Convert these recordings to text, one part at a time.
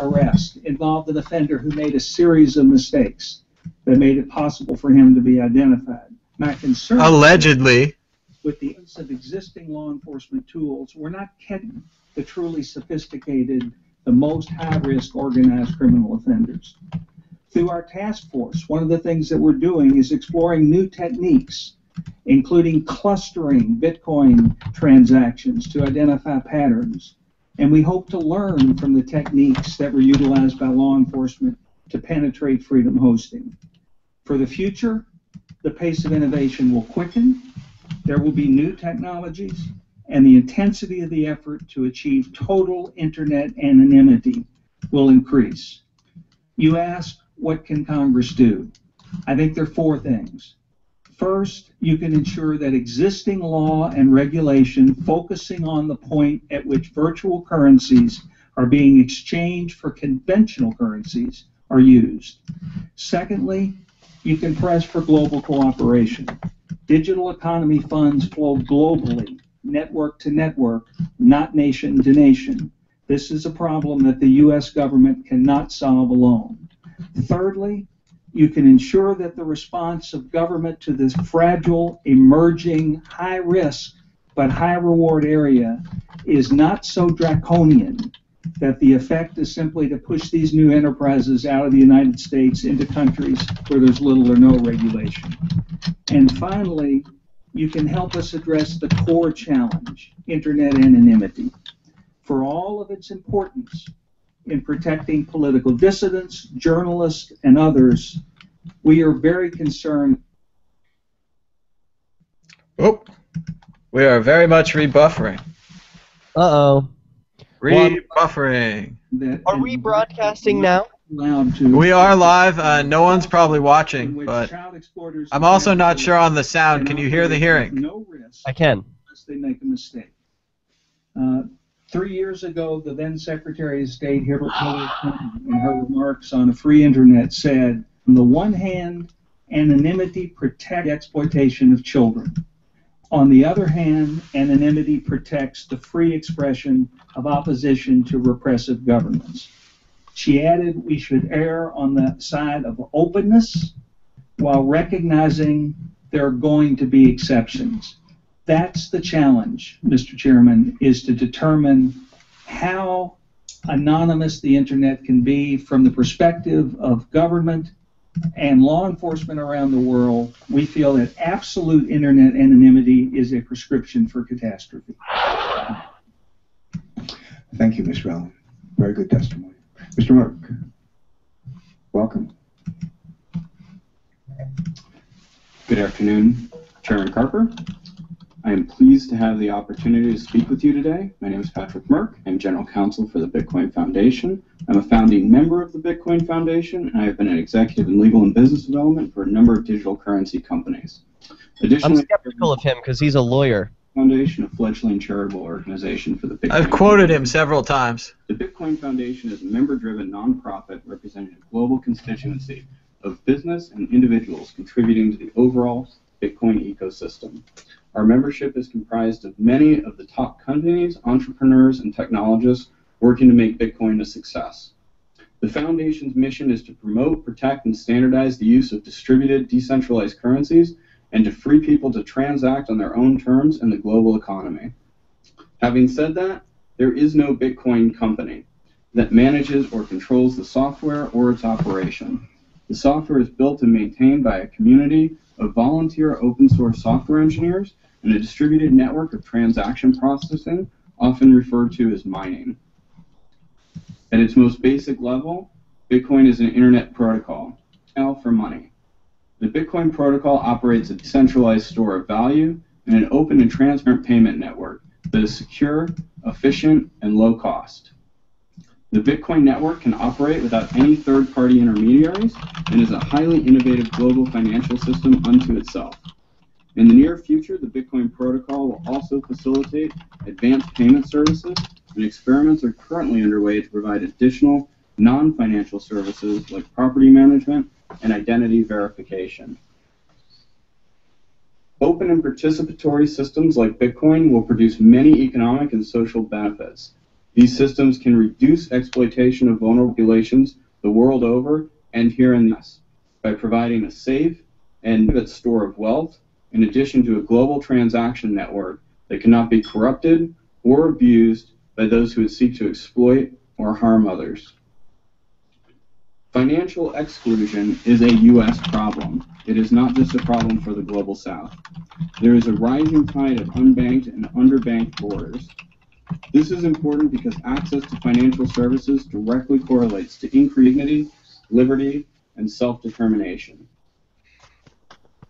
arrest involved an offender who made a series of mistakes that made it possible for him to be identified. My concern, allegedly, with the use of existing law enforcement tools, we're not getting the truly sophisticated, the most high-risk organized criminal offenders. Through our task force, one of the things that we're doing is exploring new techniques, including clustering Bitcoin transactions to identify patterns. And we hope to learn from the techniques that were utilized by law enforcement to penetrate freedom hosting. For the future, the pace of innovation will quicken, there will be new technologies, and the intensity of the effort to achieve total internet anonymity will increase. You ask, what can Congress do? I think there are four things. First, you can ensure that existing law and regulation focusing on the point at which virtual currencies are being exchanged for conventional currencies are used. Secondly, you can press for global cooperation. Digital economy funds flow globally, network to network, not nation to nation. This is a problem that the U.S. government cannot solve alone. Thirdly, you can ensure that the response of government to this fragile, emerging, high-risk but high-reward area is not so draconian that the effect is simply to push these new enterprises out of the United States into countries where there's little or no regulation. And finally, you can help us address the core challenge, internet anonymity, for all of its importance in protecting political dissidents, journalists, and others. We are very concerned. Oh, we are very much rebuffering. Uh-oh. Rebuffering. Are we broadcasting now? We are live. No one's probably watching, but I'm also not sure on the sound. Can you hear the hearing? I can. Unless they make a mistake. 3 years ago, the then Secretary of State, Herbert Miller, in her remarks on a free internet said, on the one hand, anonymity protects exploitation of children. On the other hand, anonymity protects the free expression of opposition to repressive governments. She added, we should err on the side of openness while recognizing there are going to be exceptions. That's the challenge, Mr. Chairman, is to determine how anonymous the internet can be from the perspective of government and law enforcement around the world. We feel that absolute internet anonymity is a prescription for catastrophe. Thank you, Ms. Rowland. Very good testimony. Mr. Murck, welcome. Good afternoon, Chairman Carper. I am pleased to have the opportunity to speak with you today. My name is Patrick Murck. I'm General Counsel for the Bitcoin Foundation. I'm a founding member of the Bitcoin Foundation, and I have been an executive in legal and business development for a number of digital currency companies. Additionally, I'm skeptical of him because he's a lawyer. Foundation, a fledgling charitable organization for the Bitcoin Foundation. I've quoted him several times. The Bitcoin Foundation is a member-driven nonprofit representing a global constituency of business and individuals contributing to the overall Bitcoin ecosystem. Our membership is comprised of many of the top companies, entrepreneurs, and technologists working to make Bitcoin a success. The Foundation's mission is to promote, protect, and standardize the use of distributed, decentralized currencies and to free people to transact on their own terms in the global economy. Having said that, there is no Bitcoin company that manages or controls the software or its operation. The software is built and maintained by a community of volunteer open source software engineers and a distributed network of transaction processing, often referred to as mining. At its most basic level, Bitcoin is an internet protocol, L for money. The Bitcoin protocol operates a decentralized store of value and an open and transparent payment network that is secure, efficient, and low cost. The Bitcoin network can operate without any third-party intermediaries and is a highly innovative global financial system unto itself. In the near future, the Bitcoin protocol will also facilitate advanced payment services, and experiments are currently underway to provide additional non-financial services like property management and identity verification. Open and participatory systems like Bitcoin will produce many economic and social benefits. These systems can reduce exploitation of vulnerable populations the world over and here in the U.S. by providing a safe and store of wealth, in addition to a global transaction network that cannot be corrupted or abused by those who would seek to exploit or harm others. Financial exclusion is a U.S. problem. It is not just a problem for the Global South. There is a rising tide of unbanked and underbanked borders. This is important because access to financial services directly correlates to increased dignity, liberty, and self-determination.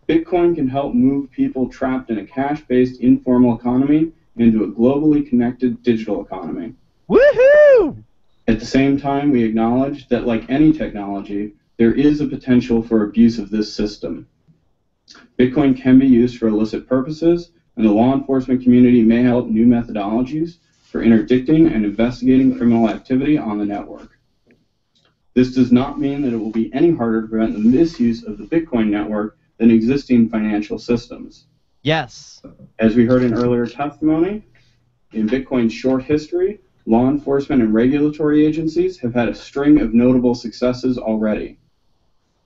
Bitcoin can help move people trapped in a cash-based informal economy into a globally connected digital economy. Woohoo! At the same time, we acknowledge that, like any technology, there is a potential for abuse of this system. Bitcoin can be used for illicit purposes, and the law enforcement community may help new methodologies for interdicting and investigating criminal activity on the network. This does not mean that it will be any harder to prevent the misuse of the Bitcoin network than existing financial systems. Yes. As we heard in earlier testimony, in Bitcoin's short history, law enforcement and regulatory agencies have had a string of notable successes already.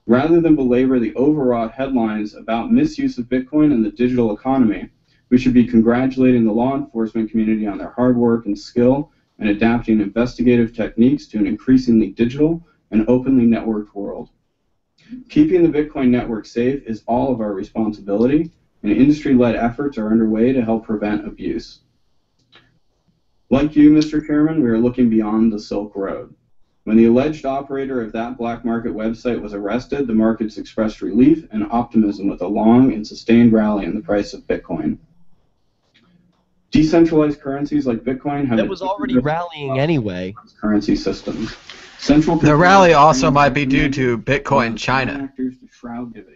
Rather than belabor the overwrought headlines about misuse of Bitcoin and the digital economy, we should be congratulating the law enforcement community on their hard work and skill in adapting investigative techniques to an increasingly digital and openly networked world. Keeping the Bitcoin network safe is all of our responsibility, and industry-led efforts are underway to help prevent abuse. Like you, Mr. Chairman, we are looking beyond the Silk Road. When the alleged operator of that black market website was arrested, the markets expressed relief and optimism with a long and sustained rally in the price of Bitcoin. Decentralized currencies like Bitcoin have... That was already rallying anyway. ...currency systems. Central the rally also might be due to Bitcoin China.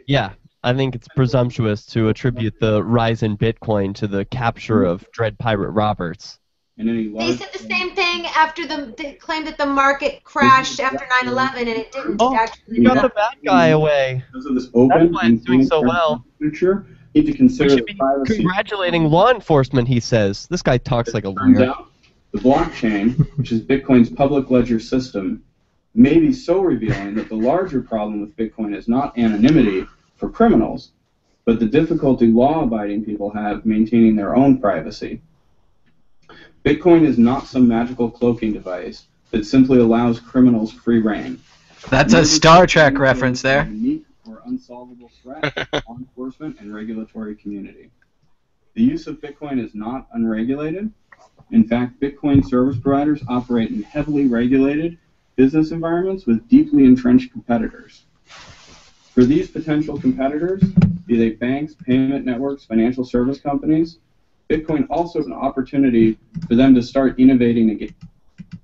Yeah, I think it's presumptuous to attribute the rise in Bitcoin to the capture of Dread Pirate Roberts. They said the same thing after they claimed that the market crashed after 9/11, and it didn't actually. Got the bad guy away. That's why it's doing so well. Future, need to consider we should be congratulating law enforcement, he says. This guy talks like a lawyer. The blockchain, which is Bitcoin's public ledger system, may be so revealing that the larger problem with Bitcoin is not anonymity for criminals, but the difficulty law-abiding people have maintaining their own privacy. Bitcoin is not some magical cloaking device that simply allows criminals free reign. That's a Star Trek reference there. Unique or unsolvable threat to law enforcement and regulatory community. The use of Bitcoin is not unregulated. In fact, Bitcoin service providers operate in heavily regulated business environments with deeply entrenched competitors. For these potential competitors, be they banks, payment networks, financial service companies, Bitcoin also is an opportunity for them to start innovating again.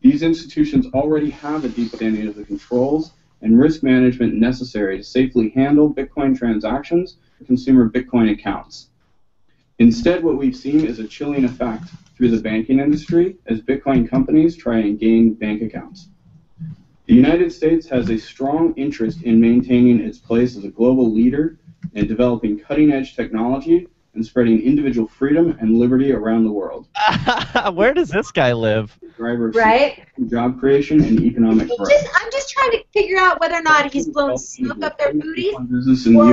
These institutions already have a deep understanding of the controls and risk management necessary to safely handle Bitcoin transactions and consumer Bitcoin accounts. Instead, what we've seen is a chilling effect through the banking industry as Bitcoin companies try and gain bank accounts. The United States has a strong interest in maintaining its place as a global leader and developing cutting-edge technology and spreading individual freedom and liberty around the world. Where does this guy live? Right? Job creation and economic growth. I'm just trying to figure out whether or not he's blown smoke up their booty, or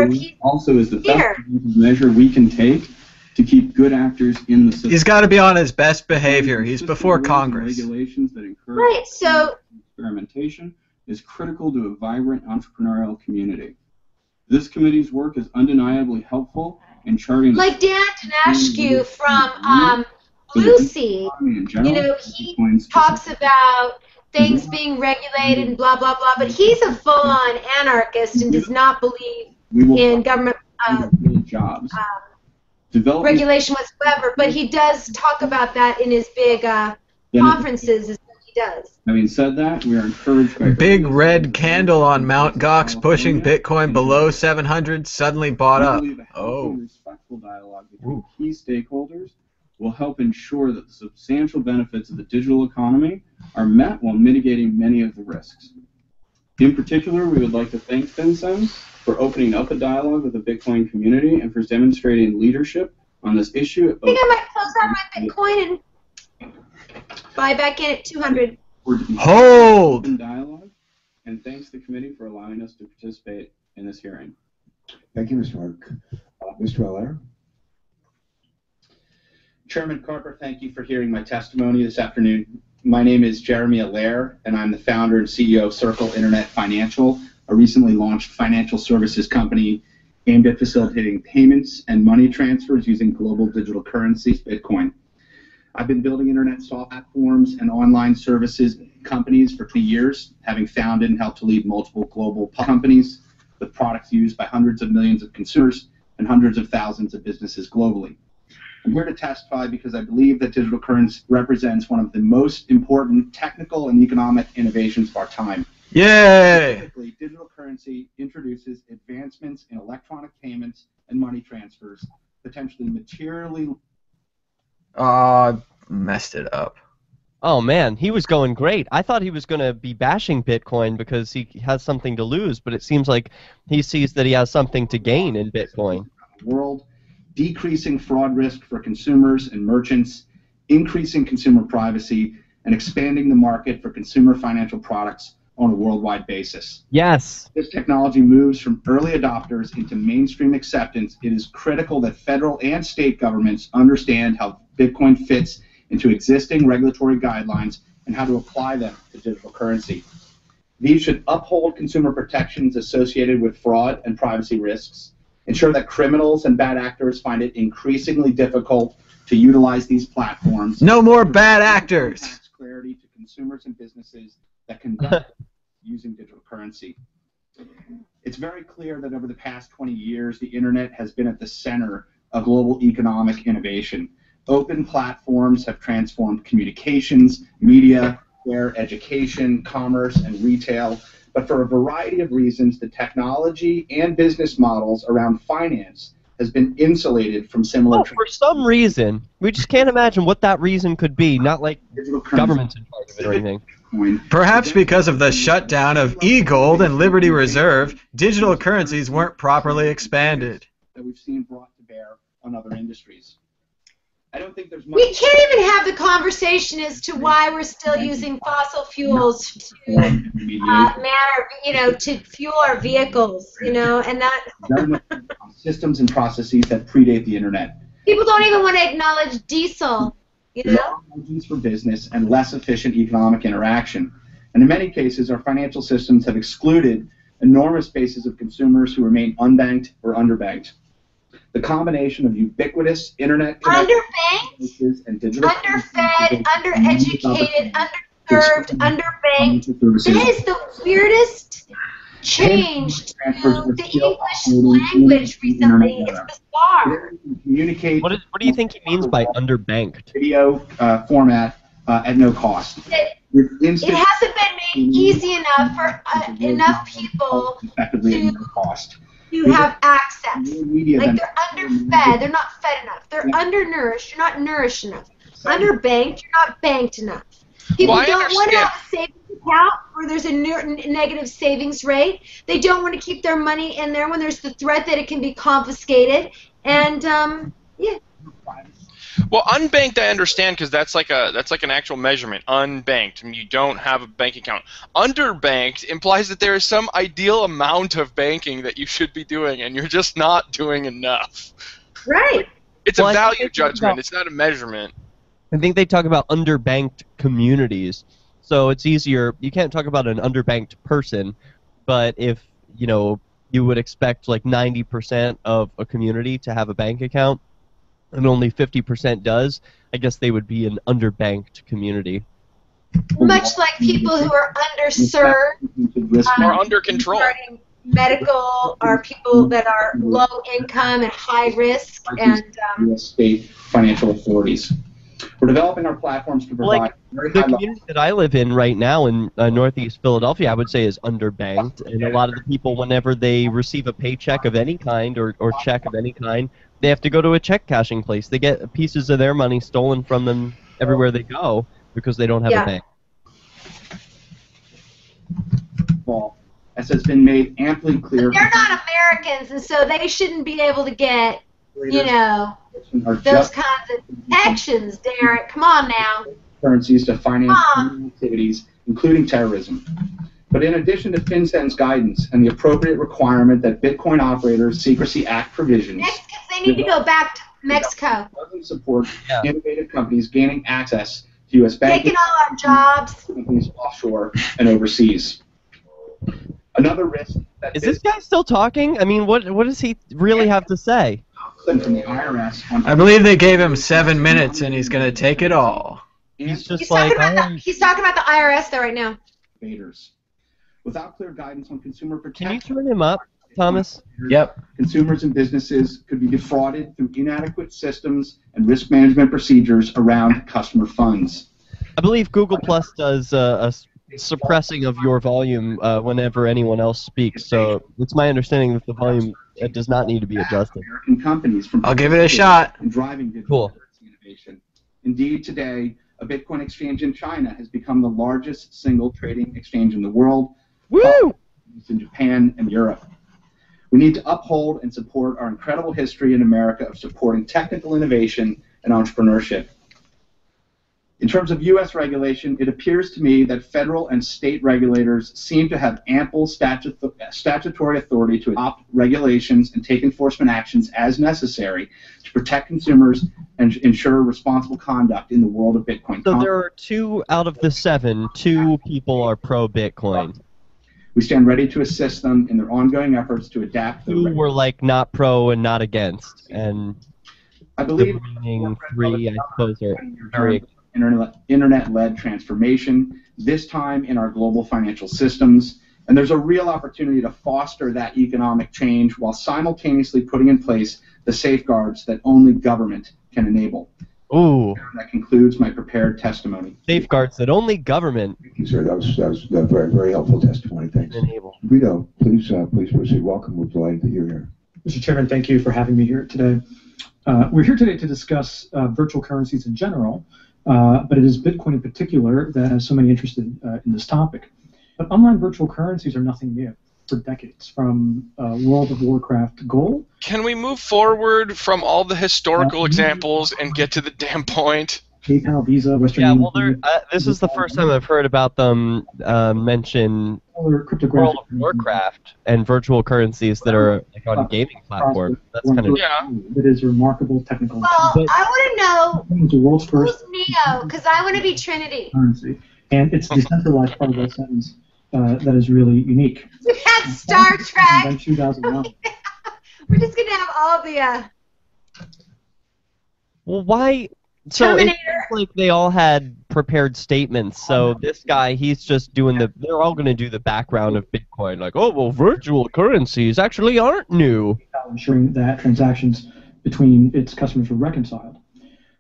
if he also is the best measure we can take to keep good actors in the system. He's got to be on his best behavior. He's before Congress. Regulations that encourage experimentation is critical to a vibrant entrepreneurial community. This committee's work is undeniably helpful in charting... Like Dan Danashku from Lucy, you know, he talks about things being regulated and blah, blah, blah, but he's a full-on anarchist and does not believe in government jobs. Regulation whatsoever, but he does talk about that in his big conferences, is what he does. Having said that, we are encouraged by... Big red candle on Mt. Gox pushing Bitcoin below 700 suddenly bought up. Oh. Respectful dialogue between key stakeholders will help ensure that the substantial benefits of the digital economy are met while mitigating many of the risks. In particular, we would like to thank FinCEN for opening up a dialogue with the Bitcoin community and for demonstrating leadership on this issue. I think I might close out my Bitcoin and Buy back in at 200. Hold. Dialogue, and thanks to the committee for allowing us to participate in this hearing. Thank you, Mr. Murck. Mr. Allaire. Chairman Carper, thank you for hearing my testimony this afternoon. My name is Jeremy Allaire, and I'm the founder and CEO of Circle Internet Financial, a recently launched financial services company aimed at facilitating payments and money transfers using global digital currencies, Bitcoin. I've been building internet software platforms and online services companies for 20 years, having founded and helped to lead multiple global companies with products used by hundreds of millions of consumers and hundreds of thousands of businesses globally. I'm here to testify because I believe that digital currency represents one of the most important technical and economic innovations of our time. Yay! Specifically, digital currency introduces advancements in electronic payments and money transfers, potentially materially... messed it up. Oh, man, he was going great. I thought he was going to be bashing Bitcoin because he has something to lose, but it seems like he sees that he has something to gain in Bitcoin. World, decreasing fraud risk for consumers and merchants, increasing consumer privacy, and expanding the market for consumer financial products on a worldwide basis. Yes. This technology moves from early adopters into mainstream acceptance. It is critical that federal and state governments understand how Bitcoin fits into existing regulatory guidelines and how to apply them to digital currency. These should uphold consumer protections associated with fraud and privacy risks, ensure that criminals and bad actors find it increasingly difficult to utilize these platforms. No more bad actors. Tax clarity to consumers and businesses that conduct using digital currency. It's very clear that over the past 20 years, the internet has been at the center of global economic innovation. Open platforms have transformed communications, media, education, commerce, and retail. But for a variety of reasons, the technology and business models around finance has been insulated from similar... Oh, for some reason. We just can't imagine what that reason could be, not like government's in charge of it or anything. Perhaps because of the shutdown of eGold and Liberty Reserve, digital currencies weren't properly expanded. ...that we've seen brought to bear on other industries. I don't think there's much... We can't even have the conversation as to why we're still using fossil fuels to to fuel our vehicles, and that... systems and processes that predate the internet. People don't even want to acknowledge diesel, Technologies for business and less efficient economic interaction. And in many cases, our financial systems have excluded enormous bases of consumers who remain unbanked or underbanked. The combination of ubiquitous internet services and digital underfed, undereducated, underserved, underbanked. It is the weirdest change to the English language recently. It's bizarre. What do you think he means by underbanked? Video format at no cost. It hasn't been made easy enough for enough people to have access. Like, they're underfed. They're not fed enough. They're undernourished. You're not nourished enough. Underbanked. You're not banked enough. People don't want to have a savings account where there's a negative savings rate. They don't want to keep their money in there when there's the threat that it can be confiscated. And Well, unbanked I understand because that's like an actual measurement. Unbanked, I mean, you don't have a bank account. Underbanked implies that there is some ideal amount of banking that you should be doing, and you're just not doing enough. Right. It's a value judgment. It's not a measurement. I think they talk about underbanked communities, so it's easier. You can't talk about an underbanked person, but if you would expect like 90% of a community to have a bank account, and only 50% does, I guess they would be an underbanked community. Much like people who are underserved or under control. Medical are people that are low income and high risk, and U.S. state financial authorities. We're developing our platforms to provide very high level. The community that I live in right now in Northeast Philadelphia, I would say, is underbanked, and a lot of the people, whenever they receive a paycheck of any kind or check of any kind, they have to go to a check cashing place. They get pieces of their money stolen from them everywhere they go because they don't have a bank. Well, as has been made amply clear, they're not Americans, and so they shouldn't be able to get those kinds of protections, Derek. Come on now. currencies to finance criminal activities, including terrorism. But in addition to FinCEN's guidance and the appropriate requirement that Bitcoin operators Secrecy Act provisions, they need to go back to Mexico. Doesn't support innovative companies gaining access to U.S. banking, taking all our jobs, companies offshore and overseas. Another risk. That is this guy still talking? I mean, what does he really have to say? From the IRS. I believe they gave him 7 minutes, and he's going to take it all. He's talking about the IRS there right now. Without clear guidance on consumer protection. Can you turn him up, Thomas? Yep. Consumers and businesses could be defrauded through inadequate systems and risk management procedures around customer funds. I believe Google Plus does a suppressing of your volume whenever anyone else speaks, so it's my understanding that the volume does not need to be adjusted. American companies from I'll give it a shot. Driving digital innovation. Indeed, today, a Bitcoin exchange in China has become the largest single trading exchange in the world. Woo! It's in Japan and Europe. We need to uphold and support our incredible history in America of supporting technical innovation and entrepreneurship. In terms of U.S. regulation, it appears to me that federal and state regulators seem to have ample statutory authority to adopt regulations and take enforcement actions as necessary to protect consumers and ensure responsible conduct in the world of Bitcoin. So there are 2 out of the 7, 2 people are pro-Bitcoin. We stand ready to assist them in their ongoing efforts to adapt. Who were like not pro and not against, and I believe the remaining 3, I suppose, are very internet-led transformation, this time in our global financial systems, and there's a real opportunity to foster that economic change while simultaneously putting in place the safeguards that only government can enable. Ooh. That concludes my prepared testimony. Safeguards that only government. Thank you, sir. That was very, very helpful testimony. Thanks. Enable. Guido, please, please proceed. Welcome. We're delighted that you're here. Mr. Chairman, thank you for having me here today. We're here today to discuss virtual currencies in general, but it is Bitcoin in particular that has so many interested in this topic. But online virtual currencies are nothing new for decades, from World of Warcraft to gold. Can we move forward from all the historical examples and get to the damn point? PayPal, Visa, Western Union. Yeah, well, this is the first time I've heard about them mention World of Warcraft and virtual currencies that are like on gaming platforms. That's kind of it is remarkable technical. Well, but I want to know who's Neo, because I want to be Trinity. Currency. And it's decentralized part of that sentence that is really unique. We had Star Trek. 2009. We're just gonna have all the. Well, why? So it seems like they all had prepared statements. So this guy, he's just doing the. They're all going to do the background of Bitcoin, like, oh well, virtual currencies actually aren't new. Ensuring that transactions between its customers were reconciled.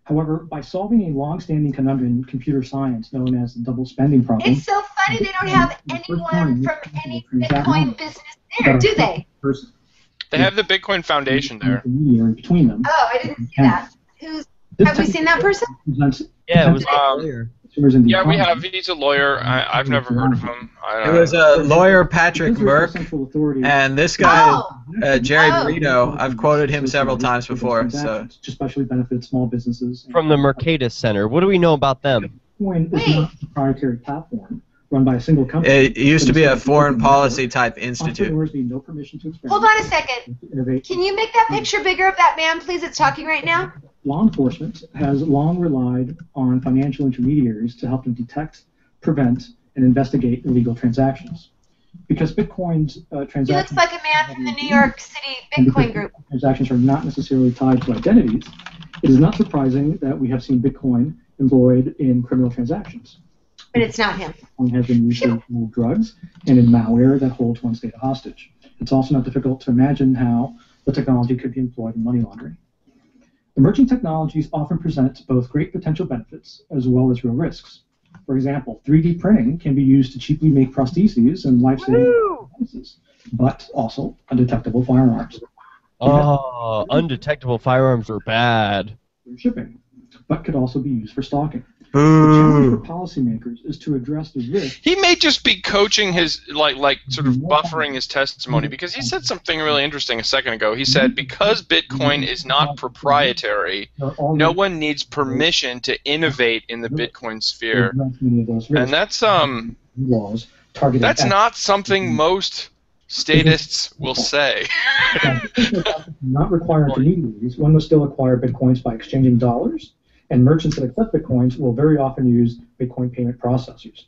However, by solving a long-standing conundrum in computer science known as the double spending problem. It's so funny they don't have anyone from any Bitcoin business there, do they? They have the Bitcoin Foundation there. Between them. Oh, I didn't see that. Who's? Have we seen that person? Yeah, it was a lawyer. Yeah, we have. He's a lawyer. I've never heard of him. It was a lawyer, Patrick Murck, and this guy, Jerry Burrito. I've quoted him several times before. So, especially benefit small businesses. From the Mercatus Center. What do we know about them? Bitcoin is not a proprietary platform run by a single company. It used to be a foreign policy type institute. No permission to experiment. Hold on a second. Can you make that picture bigger of that man, please? It's talking right now. Law enforcement has long relied on financial intermediaries to help them detect, prevent, and investigate illegal transactions. Because Bitcoin's transactions... He looks like a man from the New York City Bitcoin group. ...transactions are not necessarily tied to identities, it is not surprising that we have seen Bitcoin employed in criminal transactions. But it's not him. Bitcoin has been used to move drugs and in malware that holds one's data hostage. It's also not difficult to imagine how the technology could be employed in money laundering. Emerging technologies often present both great potential benefits as well as real risks. For example, 3D printing can be used to cheaply make prostheses and life-saving devices, but also undetectable firearms. Oh, undetectable firearms are bad. Shipping, but could also be used for stalking. The challenge for policymakers is to address the risk. He may just be coaching his, like sort of buffering his testimony, because he said something really interesting a second ago. He said, because Bitcoin is not proprietary, no one needs permission to innovate in the Bitcoin sphere. And that's not something most statists will say. Not require intermediaries. One must still acquire Bitcoins by exchanging dollars, and merchants that accept Bitcoins will very often use Bitcoin payment processors.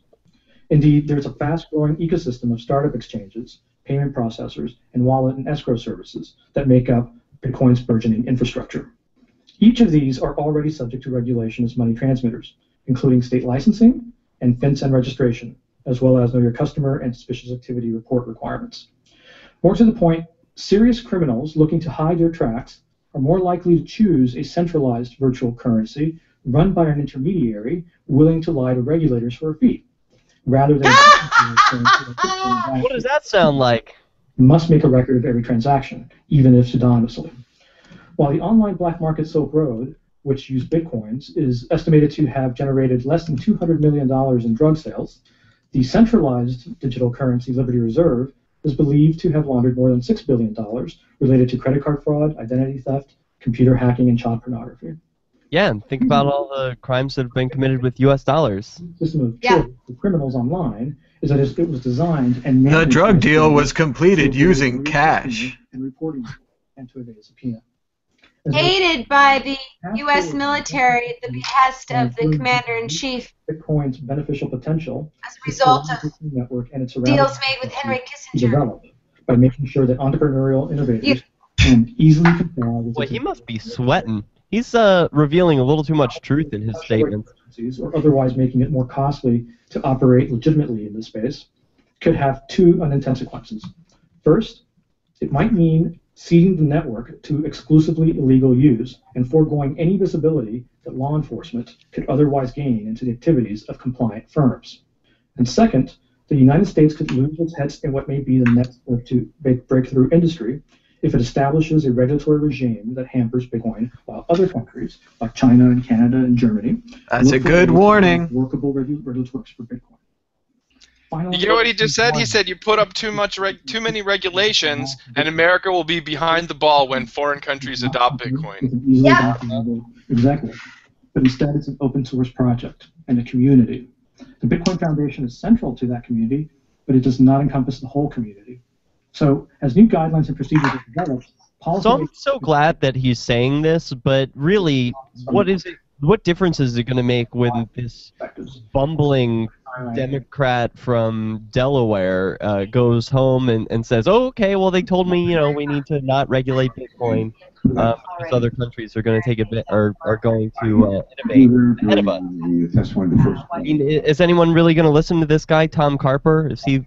Indeed, there's a fast-growing ecosystem of startup exchanges, payment processors, and wallet and escrow services that make up Bitcoin's burgeoning infrastructure. Each of these are already subject to regulation as money transmitters, including state licensing and FinCEN registration, as well as Know Your Customer and Suspicious Activity report requirements. More to the point, serious criminals looking to hide their tracks are more likely to choose a centralized virtual currency run by an intermediary willing to lie to regulators for a fee, rather than... What does that sound like? Must make a record of every transaction, even if pseudonymously. While the online black market Silk Road, which used Bitcoins, is estimated to have generated less than $200 million in drug sales, the centralized digital currency Liberty Reserve is believed to have laundered more than $6 billion related to credit card fraud, identity theft, computer hacking, and child pornography. Yeah, and think about all the crimes that have been committed with U.S. dollars. The system of trade for criminals online is that it was designed and... The drug deal was completed using cash. ...and reporting and to evade a subpoena. Aided by the U.S. military at the behest of the Commander-in-Chief. Bitcoin's beneficial potential as a result of network and its deals made with Henry Kissinger. By making sure that entrepreneurial innovators can easily comply with... Well, he must be sweating. He's revealing a little too much truth in his statements. ...or otherwise making it more costly to operate legitimately in this space could have two unintended consequences. First, it might mean ceding the network to exclusively illegal use and foregoing any visibility that law enforcement could otherwise gain into the activities of compliant firms. And second, the United States could lose its head in what may be the next breakthrough industry if it establishes a regulatory regime that hampers Bitcoin, while other countries like China and Canada and Germany... That's a good warning. ...workable regulatory for Bitcoin. You know what he just said? He said you put up too many regulations, and America will be behind the ball when foreign countries adopt Bitcoin. Yeah. Exactly. But instead, it's an open source project and a community. The Bitcoin Foundation is central to that community, but it does not encompass the whole community. So, as new guidelines and procedures are developed, policy... So I'm so glad that he's saying this, but really, what is it? What difference is it going to make when this bumbling Democrat from Delaware goes home and says, oh, okay, well, they told me, you know, we need to not regulate Bitcoin because other countries are going to take a bit, are going to innovate ahead of us. I mean, is anyone really going to listen to this guy, Tom Carper? Is he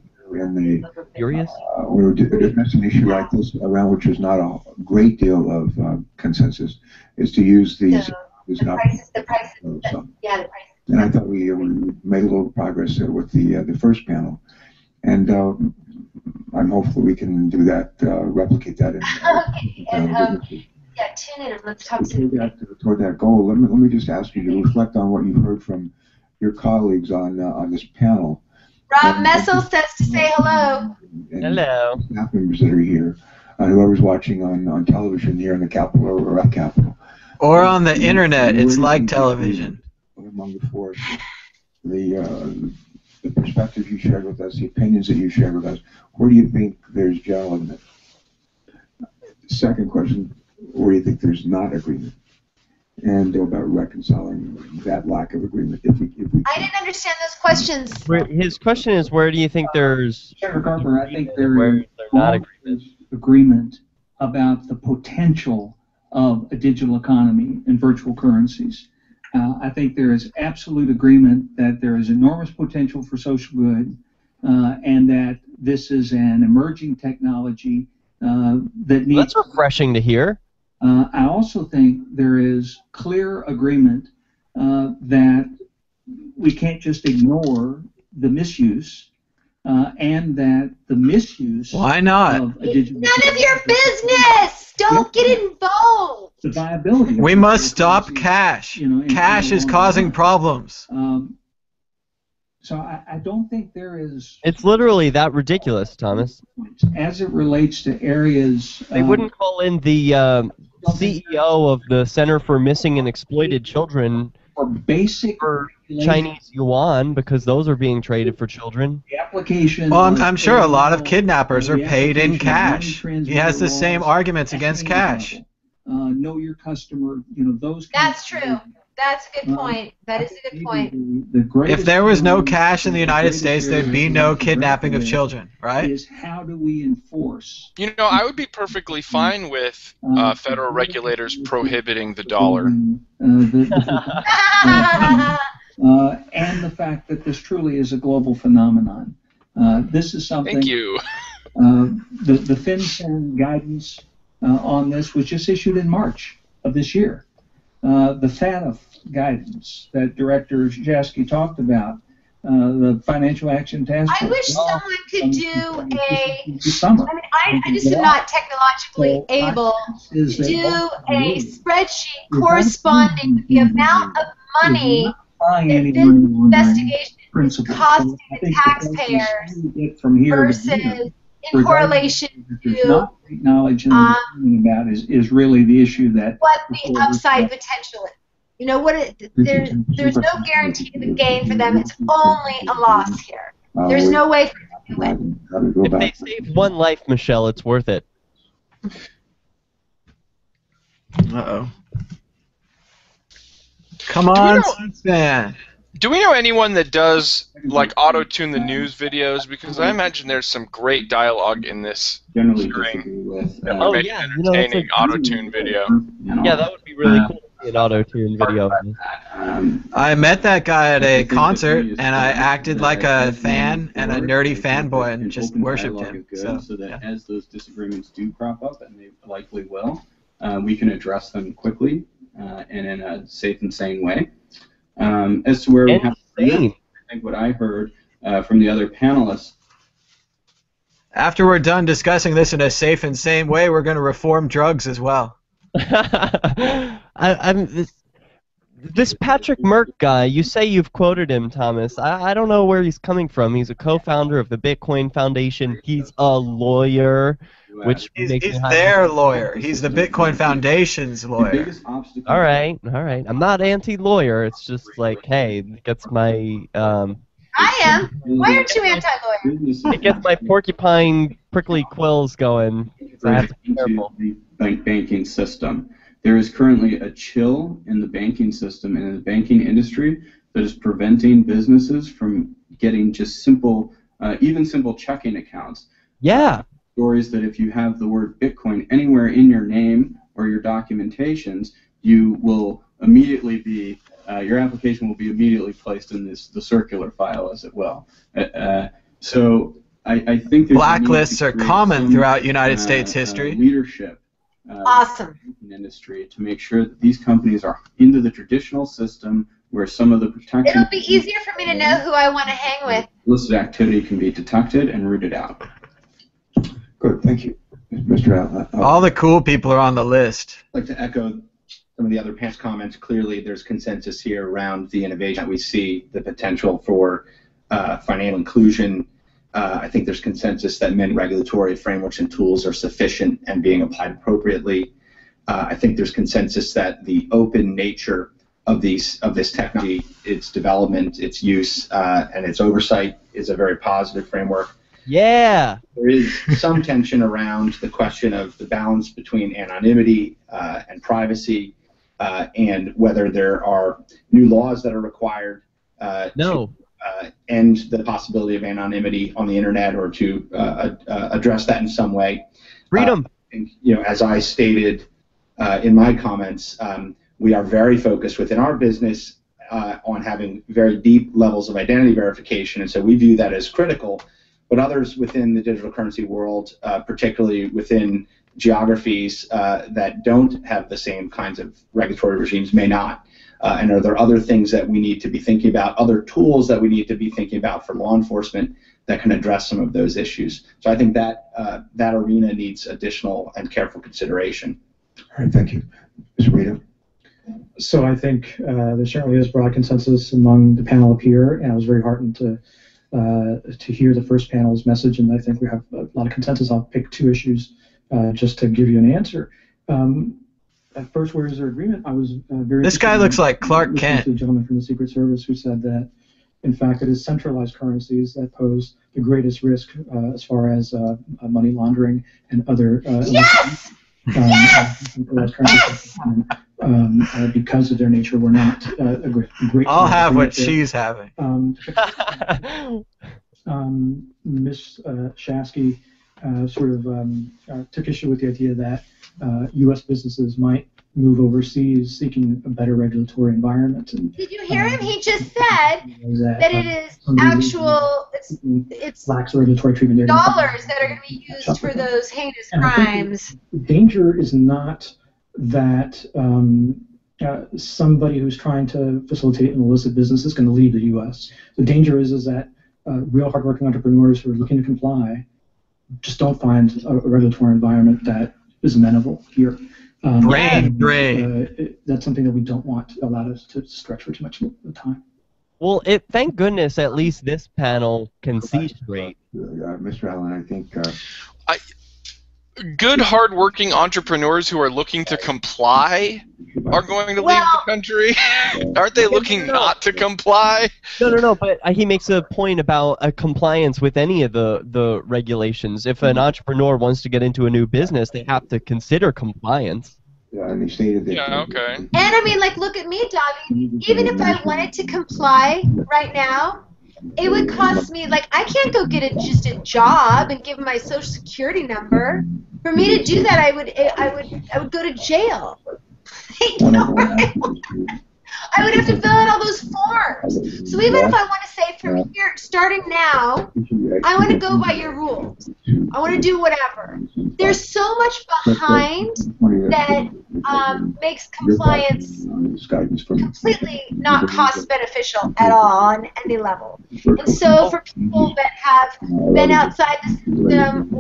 furious? There's an issue like this around which there's not a great deal of consensus, is to use these... The prices. And I thought we made a little progress with the first panel, and I'm hopeful we can do that, replicate that. In, okay. And, yeah, tune in and let's talk soon. Toward that goal, let me just ask you to reflect on what you've heard from your colleagues on this panel. Rob Messel says to say hello. Hello. Staff members that are here, whoever's watching on television here in the Capitol or at Capitol. Or on the internet, it's like television. Among the four, the perspectives you shared with us, the opinions that you shared with us, where do you think there's general agreement? Second question, where do you think there's not agreement? And about reconciling that lack of agreement, if we can. I didn't understand those questions. His question is, where do you think there's... Senator Carper, I think there is not agreement about the potential of a digital economy and virtual currencies. I think there is absolute agreement that there is enormous potential for social good and that this is an emerging technology that needs... That's refreshing to hear. I also think there is clear agreement that we can't just ignore the misuse and that the misuse of a digital It's none of your business. Don't get involved. The viability. We must stop cash. You know, cash is causing problems. So I don't think there is. It's literally that ridiculous, Thomas. As it relates to areas, they wouldn't call in the CEO of the Center for Missing and Exploited Children or basic Chinese yuan, because those are being traded for children. The application. Well, I'm sure a lot of kidnappers are paid in cash. He has the same arguments against cash. Know your customer. You know those. That's true. That's a good point. That is a good point. If there was no cash in the United States, there'd be no kidnapping of children, right? Is how do we enforce? You know, I would be perfectly fine with federal regulators prohibiting the dollar. And the fact that this truly is a global phenomenon. This is something. Thank you. The FinCEN guidance on this was just issued in March of this year. The FATF guidance that Director Jasky talked about, the Financial Action Task Force. I wish someone could do a summer. I mean, I just am not technologically able to do a spreadsheet corresponding to the amount of money that this investigation is costing the taxpayers versus in correlation to knowledge about is really the issue that what the upside potential is. You know what? There's no guarantee of a gain for them. It's only a loss here. There's no way for them to do it. If they save one life, Michelle, it's worth it. Uh-oh. Come on, Stan. Do we know anyone that does like auto-tune the news videos? Because I imagine there's some great dialogue in this hearing that would make an entertaining auto-tune video. Yeah, that would be really cool to see an auto-tune video. I met that guy at a concert, and I acted like a fan and a nerdy fanboy and just worshipped him. So that as those disagreements do crop up, and they likely will, we can address them quickly and in a safe and sane way. As to where we have to go, I think what I heard from the other panelists. After we're done discussing this in a safe and sane way, we're going to reform drugs as well. This Patrick Murck guy, you say you've quoted him, Thomas. I don't know where he's coming from. He's a co-founder of the Bitcoin Foundation. He's a lawyer, which he's their lawyer. He's the Bitcoin Foundation's lawyer. All right, all right. I'm not anti-lawyer. It's just like, hey, it gets my... I am. Why aren't you anti-lawyer? It gets my porcupine prickly quills going. I have to be careful. The banking system. There is currently a chill in the banking system and in the banking industry that is preventing businesses from getting just simple, even simple checking accounts. Yeah. Stories that if you have the word Bitcoin anywhere in your name or your documentations, you will immediately be, your application will be immediately placed in the circular file, as it will. So I think blacklists are common throughout United States history. Leadership. Industry to make sure that these companies are into the traditional system where some of the protection. It'll be easier for me to know who I want to hang with. Illicit activity can be detected and rooted out. Good, thank you, Mr. Allaire. All the cool people are on the list. I'd like to echo some of the other past comments. Clearly, there's consensus here around the innovation that we see, the potential for financial inclusion. I think there's consensus that many regulatory frameworks and tools are sufficient and being applied appropriately. I think there's consensus that the open nature of this technology, its development, its use, and its oversight is a very positive framework. Yeah. There is some tension around the question of the balance between anonymity and privacy, and whether there are new laws that are required. End the possibility of anonymity on the internet, or to address that in some way. Freedom. And, you know, as I stated in my comments, we are very focused within our business on having very deep levels of identity verification, and so we view that as critical. But others within the digital currency world, particularly within geographies that don't have the same kinds of regulatory regimes, may not. And are there other things that we need to be thinking about, other tools that we need to be thinking about for law enforcement that can address some of those issues. So I think that that arena needs additional and careful consideration. All right, thank you. Ms. Rita? So I think there certainly is broad consensus among the panel up here, and I was very heartened to hear the first panel's message, and I think we have a lot of consensus. I'll pick two issues just to give you an answer. At first, where is there agreement? I was very... This guy looks like Clark Kent. The gentleman from the Secret Service who said that, in fact, it is centralized currencies that pose the greatest risk as far as money laundering and other... Yes! Yes! Yes! Because of their nature, we're not a great... I'll have what she's having. Ms. Shasky sort of took issue with the idea that U.S. businesses might move overseas seeking a better regulatory environment. And, did you hear him? He just said that it is actual, it's lax regulatory treatment. Dollars that are going to be used for those heinous crimes. The danger is not that somebody who's trying to facilitate an illicit business is going to leave the U.S. The danger is that real hardworking entrepreneurs who are looking to comply just don't find a regulatory environment that is amenable here. That's something that we don't want to allow us to stretch for too much of the time. Well, thank goodness at least this panel can see straight. Mr. Allen, I think... good, hardworking entrepreneurs who are looking to comply are going to leave the country. Aren't they looking not to comply? No, but he makes a point about a compliance with any of the regulations. If an entrepreneur wants to get into a new business, they have to consider compliance. Yeah, and he stated that. Yeah, okay. And I mean, like, look at me, Dobby. Even if I wanted to comply right now, it would cost me, like, I can't go get just a job and give my social security number. For me to do that, I would go to jail. You know, right? I would have to fill out all those forms. So even if I want to say from here, starting now, I want to go by your rules. I want to do whatever. There's so much behind that makes compliance completely not cost beneficial at all on any level. And so for people that have been outside the system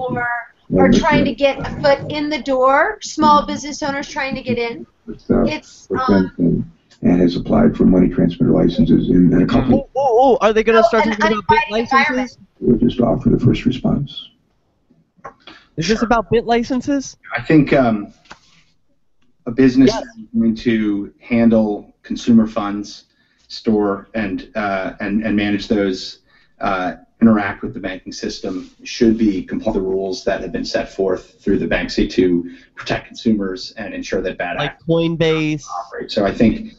or trying to get a foot in the door, small business owners trying to get in, it's... and has applied for money transmitter licenses in a couple. Oh, are they going to start talking about bit licenses? We'll just offer the first response. Is this about bit licenses? I think a business is going to handle consumer funds, store and manage those, interact with the banking system, should be comply with the rules that have been set forth through the Banksy to protect consumers and ensure that bad actors Coinbase operate. So I think in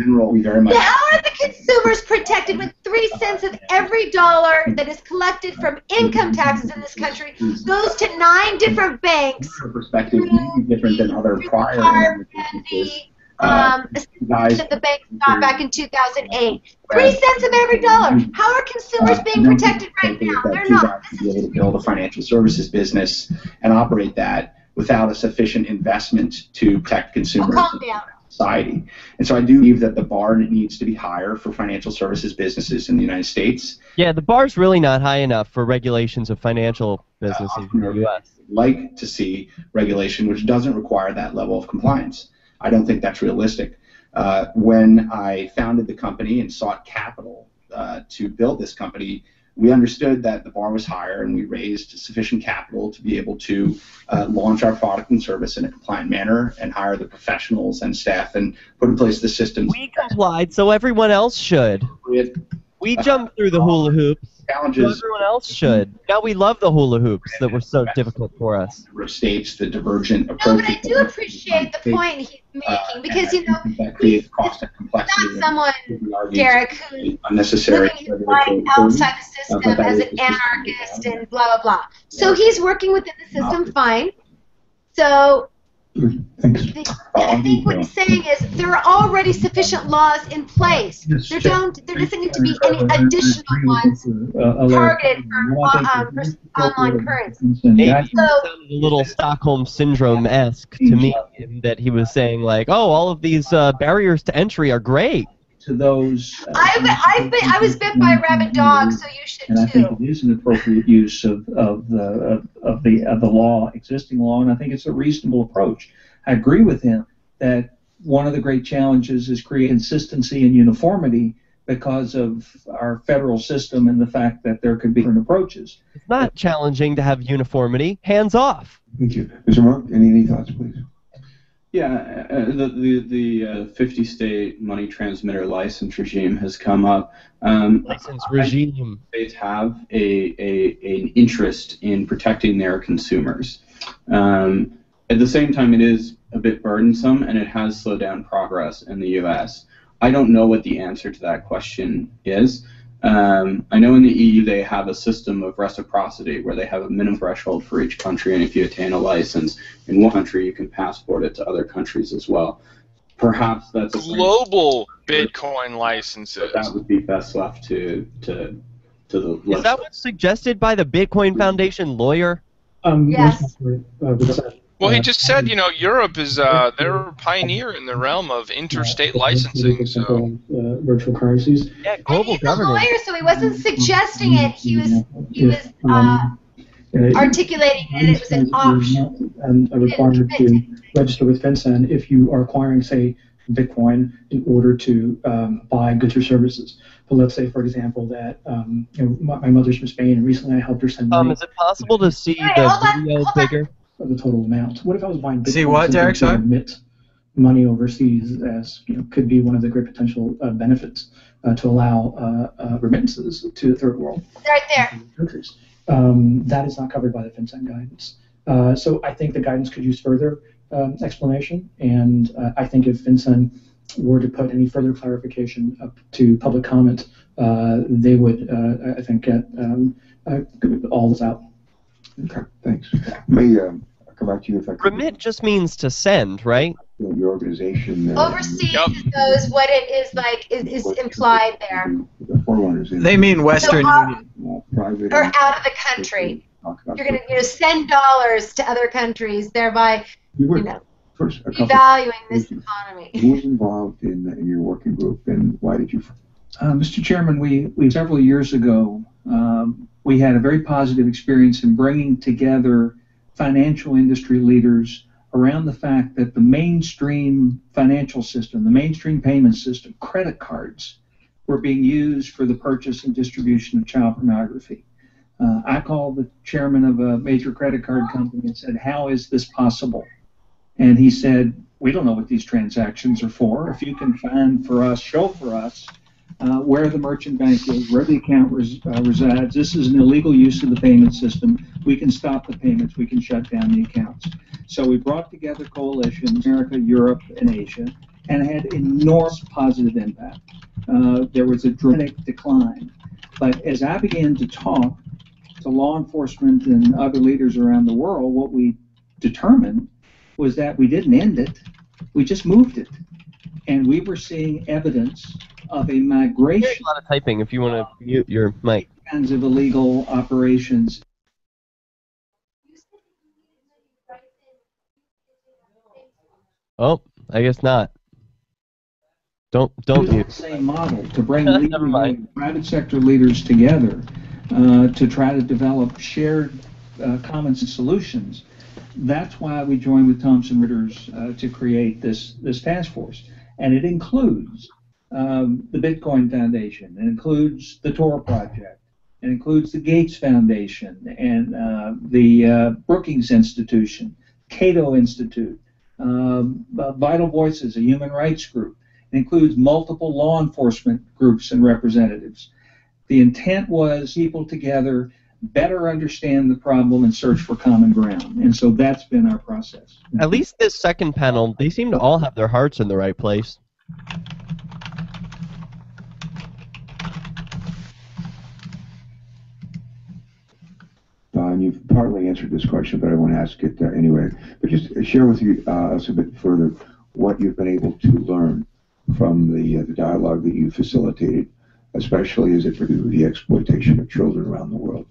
general we very much... How are the consumers protected when 3 cents of every dollar that is collected from income taxes in this country goes to 9 different banks? Perspective may be different than other prior businesses. That the bank got back in 2008. 3 cents of every dollar. How are consumers being protected right now? They're not. This is to build a financial services business and operate that without a sufficient investment to protect consumers and society. And so I do believe that the bar needs to be higher for financial services businesses in the United States. Yeah, the bar's really not high enough for regulations of financial businesses in the U.S. I'd like to see regulation which doesn't require that level of compliance. I don't think that's realistic. When I founded the company and sought capital to build this company, we understood that the bar was higher, and we raised sufficient capital to be able to launch our product and service in a compliant manner and hire the professionals and staff and put in place the systems. We complied, so everyone else should. We jumped through the hula hoops. Challenges. Everyone else should. Now we love the hula hoops that were so difficult for us. States the divergent approach. No, but I do appreciate the point he's making because you know that creates cost and complexity. Not someone, Derek, who's unnecessary outside the system as an anarchist and blah blah blah. So he's working within the system, fine. So. Thanks. I think what he's saying is there are already sufficient laws in place. There doesn't need to be any additional ones targeted for online currency. It sounded a little Stockholm Syndrome-esque to me in that he was saying, like, oh, all of these barriers to entry are great. to those. I was bit by a rabid dog, so you should too. I think it is an appropriate use of the law, existing law, and I think it's a reasonable approach. I agree with him that one of the great challenges is create consistency and uniformity because of our federal system and the fact that there could be different approaches. It's not challenging to have uniformity. Hands off. Thank you, Mr. Murck. Any thoughts, please? Yeah, the 50-state money transmitter license regime has come up. License regime. States have an interest in protecting their consumers. At the same time, it is a bit burdensome, and it has slowed down progress in the U.S. I don't know what the answer to that question is. I know in the EU they have a system of reciprocity where they have a minimum threshold for each country, and if you attain a license in one country, you can passport it to other countries as well. Perhaps that's a global Bitcoin licenses. That would be best left to the left. Is that what's suggested by the Bitcoin Foundation lawyer? Yes. Well, he just said, you know, Europe is they're a pioneer in the realm of interstate licensing. So virtual currencies. Yeah, global government. He's a lawyer, so he wasn't suggesting it. He was articulating that it was an option and a requirement to register with FinCEN if you are acquiring, say, Bitcoin in order to buy goods or services. But let's say, for example, that you know, my mother's from Spain, and recently I helped her send. Is it possible to see the video bigger? The total amount. What if I was buying Bitcoin? See what, Derek? Sorry. Remit money overseas, as you know, could be one of the great potential benefits to allow remittances to the third world. Right there. Countries. That is not covered by the FinCEN guidance. So I think the guidance could use further explanation, and I think if FinCEN were to put any further clarification up to public comment, they would, I think, get all this out. Okay, thanks. May I'll come back to you if I could. Remit just means to send, right? Your organization. Overseas knows what it is like, is implied there. They mean Western Union. Or out of the country. You're going to send dollars to other countries, thereby devaluing this economy. Who was involved in your working group, and why did you? Mr. Chairman, we several years ago, we had a very positive experience in bringing together financial industry leaders around the fact that the mainstream financial system, the mainstream payment system, credit cards, were being used for the purchase and distribution of child pornography. I called the chairman of a major credit card company and said, "How is this possible?" And he said, "We don't know what these transactions are for. If you can find for us, show for us, where the merchant bank is, where the account resides. This is an illegal use of the payment system. We can stop the payments. We can shut down the accounts." So we brought together coalitions, America, Europe, and Asia, and had enormous positive impact. There was a dramatic decline. But as I began to talk to law enforcement and other leaders around the world, what we determined was that we didn't end it. We just moved it. And we were seeing evidence of a migration. There's a lot of typing if you want to mute your mic. Kinds of illegal operations. Oh, I guess not. Don't mute. The same model to bring private sector leaders together to try to develop shared common solutions. That's why we joined with Thomson Reuters to create this task force, and it includes the Bitcoin Foundation, it includes the Tor Project, it includes the Gates Foundation, and the Brookings Institution, Cato Institute, Vital Voices, a human rights group. It includes multiple law enforcement groups and representatives. The intent was people together better understand the problem and search for common ground, and so that's been our process. At least this second panel, they seem to all have their hearts in the right place. Don, you've partly answered this question, but I want to ask it anyway. But just share with you us a bit further what you've been able to learn from the dialogue that you facilitated, especially as it pertains to the exploitation of children around the world.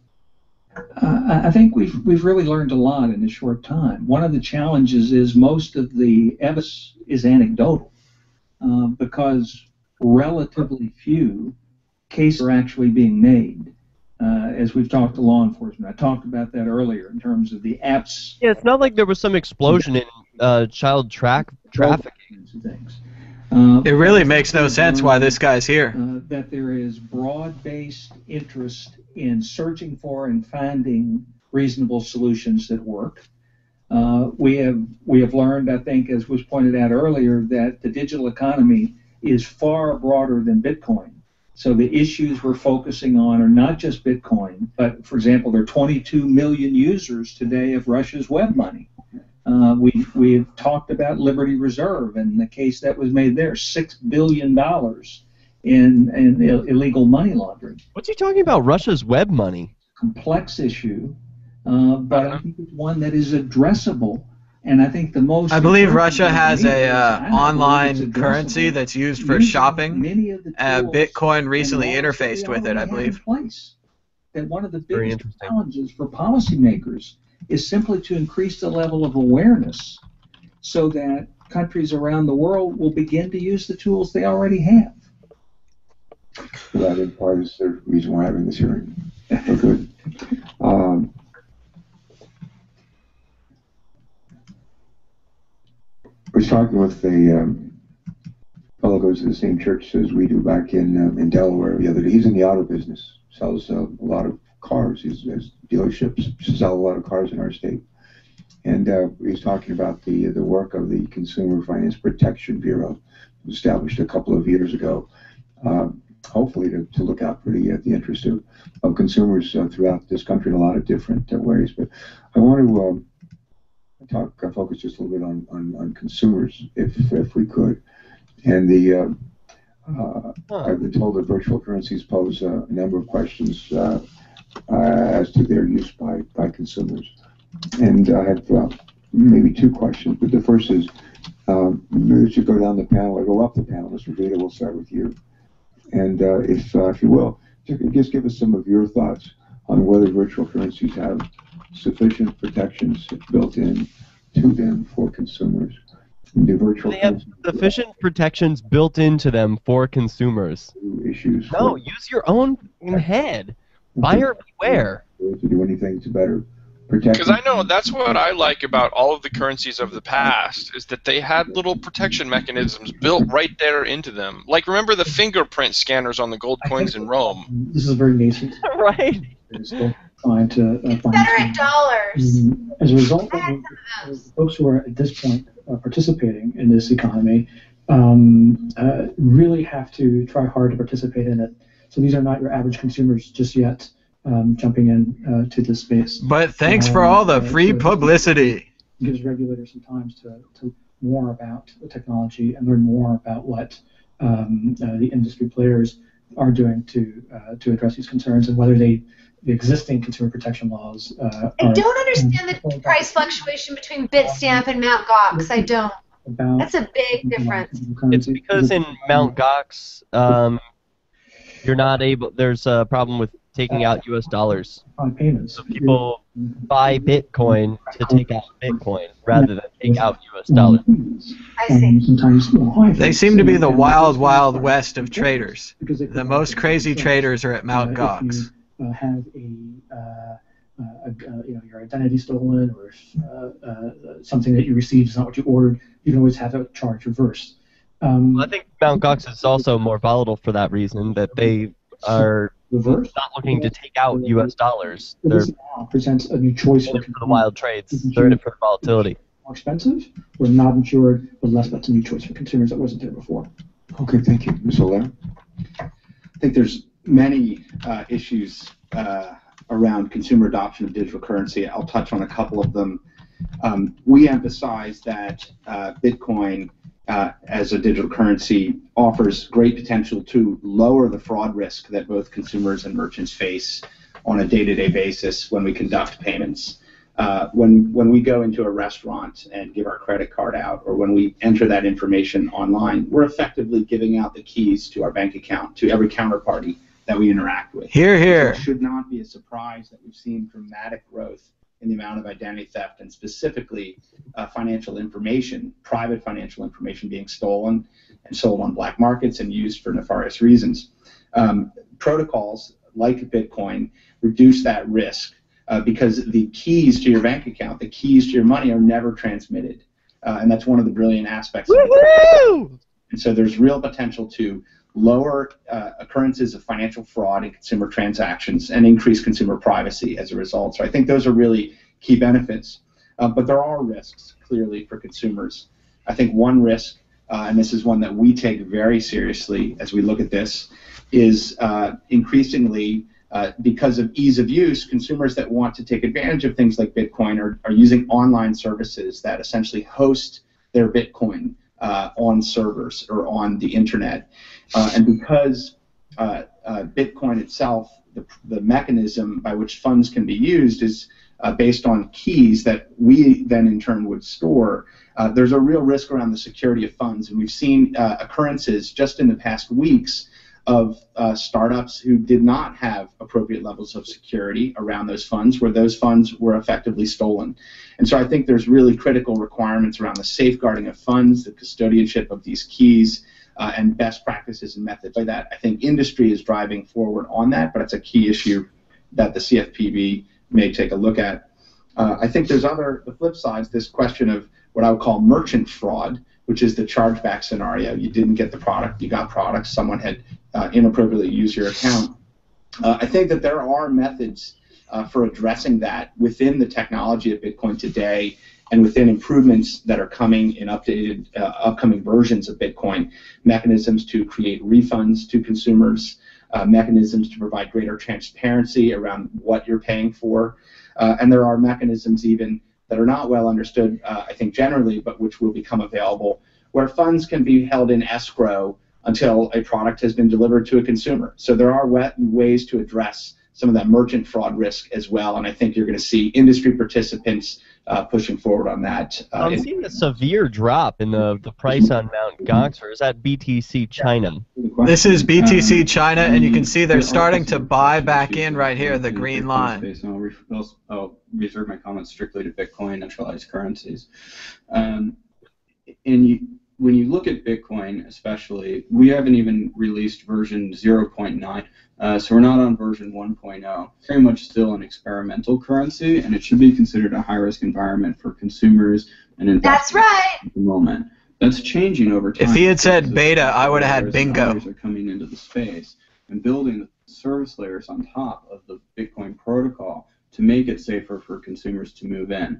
I think we've really learned a lot in a short time. One of the challenges is most of the evidence is anecdotal because relatively few cases are actually being made, as we've talked to law enforcement. I talked about that earlier in terms of the apps. Yeah, it's not like there was some explosion in child trafficking and things. It really makes no sense why this guy's here. That there is broad-based interest in searching for and finding reasonable solutions that work. We have learned, I think, as was pointed out earlier, that the digital economy is far broader than Bitcoin. So the issues we're focusing on are not just Bitcoin, but, for example, there are 22 million users today of Russia's WebMoney. We've talked about Liberty Reserve and the case that was made there, $6 billion in illegal money laundering. What's he talking about, Russia's WebMoney? Complex issue, but I think it's one that is addressable. And I think the most... I believe Russia has an online currency that's used for shopping. Bitcoin recently interfaced with it, I believe. That one of the biggest challenges for policymakers is simply to increase the level of awareness so that countries around the world will begin to use the tools they already have. That, in part, is the reason we're having this hearing. Oh, good. I was talking with a fellow who goes to the same church as we do back in Delaware the other day. He's in the auto business, sells a lot of cars. He has dealerships, sell a lot of cars in our state. And he was talking about the work of the Consumer Finance Protection Bureau, established a couple of years ago, hopefully to look out for the interest of consumers throughout this country in a lot of different ways. But I want to... focus just a little bit on consumers, if we could. And I've been told that virtual currencies pose a number of questions as to their use by consumers. And I have maybe two questions, but the first is, maybe we should go down the panel, or go up the panel. Mr. Vita, we'll start with you. And if you will, just give us some of your thoughts on whether virtual currencies have sufficient protections built in to them for consumers. They have sufficient protections built into them for consumers. Issues. No, use your own head. Buyer beware. To do anything to better protect. Because I know that's what I like about all of the currencies of the past is that they had little protection mechanisms built right there into them. Like remember the fingerprint scanners on the gold coins in Rome. This is very nascent. Right. Confederate dollars. As a result, the folks who are at this point participating in this economy really have to try hard to participate in it. So these are not your average consumers just yet jumping in to this space. But thanks for all the free publicity. It gives regulators some time to learn more about the technology and learn more about what the industry players are doing to address these concerns and whether the existing consumer protection laws. I don't understand the price fluctuation between Bitstamp and Mt. Gox. I don't. That's a big difference. It's because in Mt. Gox, you're not able. There's a problem with taking out U.S. dollars. On payments. So people buy Bitcoin to take out Bitcoin rather than take out U.S. dollars. I see. They seem to be the wild, wild west of traders. The most crazy traders are at Mt. Gox. Have your identity stolen or something that you received is not what you ordered, you can always have that charge reversed. I think Mt. Gox is also more volatile for that reason, that they are not looking to take out U.S. dollars. This now presents a new choice for the wild trades. They're in it for volatility. More expensive, we're not insured, but less, that's a new choice for consumers that wasn't there before. Okay, thank you. Ms. Allaire? I think there's many issues around consumer adoption of digital currency. I'll touch on a couple of them. We emphasize that Bitcoin as a digital currency offers great potential to lower the fraud risk that both consumers and merchants face on a day-to-day basis when we conduct payments. When we go into a restaurant and give our credit card out, or when we enter that information online, we're effectively giving out the keys to our bank account to every counterparty that we interact with. Hear, hear. So it should not be a surprise that we've seen dramatic growth in the amount of identity theft, and specifically financial information, private financial information, being stolen and sold on black markets and used for nefarious reasons. Protocols like Bitcoin reduce that risk because the keys to your bank account, the keys to your money, are never transmitted. And that's one of the brilliant aspects of it. And so there's real potential to lower occurrences of financial fraud in consumer transactions and increase consumer privacy as a result. So I think those are really key benefits. But there are risks, clearly, for consumers. I think one risk, and this is one that we take very seriously as we look at this, is increasingly, because of ease of use, consumers that want to take advantage of things like Bitcoin are using online services that essentially host their Bitcoin on servers or on the internet. And because Bitcoin itself, the mechanism by which funds can be used is based on keys that we then in turn would store, there's a real risk around the security of funds. And we've seen occurrences just in the past weeks of startups who did not have appropriate levels of security around those funds, where those funds were effectively stolen. And so I think there's really critical requirements around the safeguarding of funds, the custodianship of these keys, and best practices and methods like that. I think industry is driving forward on that, but it's a key issue that the CFPB may take a look at. I think there's the flip side, this question of what I would call merchant fraud, which is the chargeback scenario. You didn't get the product, you got products, someone had inappropriately used your account. I think that there are methods for addressing that within the technology of Bitcoin today and within improvements that are coming in updated, upcoming versions of Bitcoin, mechanisms to create refunds to consumers, mechanisms to provide greater transparency around what you're paying for, and there are mechanisms even that are not well understood, I think generally, but which will become available, where funds can be held in escrow until a product has been delivered to a consumer. So there are ways to address some of that merchant fraud risk as well, and I think you're going to see industry participants pushing forward on that. I'm seeing a severe drop in the price on Mt. Gox, or is that BTC China? This is BTC China, and you can see they're starting to buy back in right here, the green line. I'll reserve my comments strictly to Bitcoin centralized currencies. When you look at Bitcoin especially, we haven't even released version 0.9, so we're not on version 1.0. Very much still an experimental currency, and it should be considered a high-risk environment for consumers and investors. That's right. At the moment. That's changing over time. If he had said beta, I would have had bingo. Are coming into the space and building service layers on top of the Bitcoin protocol to make it safer for consumers to move in.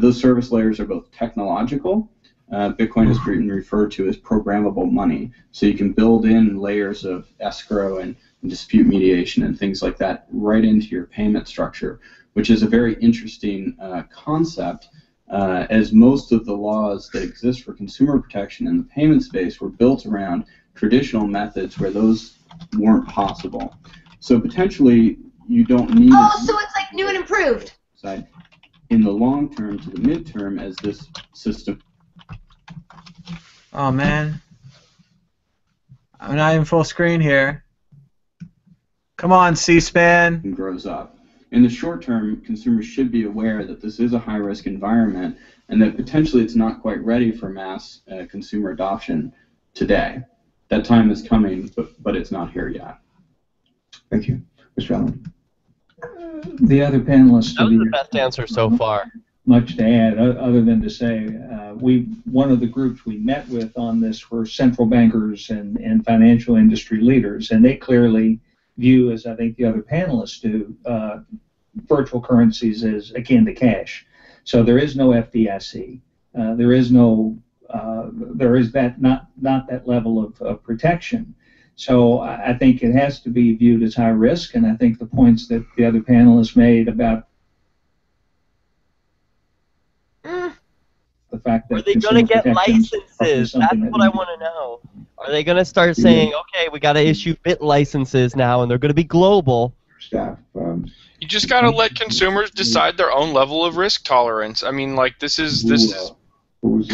Those service layers are both technological. Bitcoin is being referred to as programmable money, so you can build in layers of escrow and dispute mediation and things like that right into your payment structure, which is a very interesting concept. As most of the laws that exist for consumer protection in the payment space were built around traditional methods where those weren't possible. So potentially you don't need... Oh, so it's like new and improved. Side. In the long term to the midterm as this system... Oh, man. I'm not in full screen here. Come on, C-SPAN. And grows up. In the short term, consumers should be aware that this is a high-risk environment and that potentially it's not quite ready for mass consumer adoption today. That time is coming, but it's not here yet. Thank you. Mr. Allen. The other panelists... That was the best answer so far. Much to add, other than to say, one of the groups we met with on this were central bankers and financial industry leaders, and they clearly view, as I think the other panelists do, virtual currencies as akin to cash. So there is no FDIC. There is not that level of protection. So I think it has to be viewed as high risk, and I think the points that the other panelists made about the fact that... Are they going to get licenses? That's what I want to know. Are they going to start saying, okay, we got to issue bit licenses now, and they're going to be global? You just got to let consumers decide their own level of risk tolerance. I mean, like, this is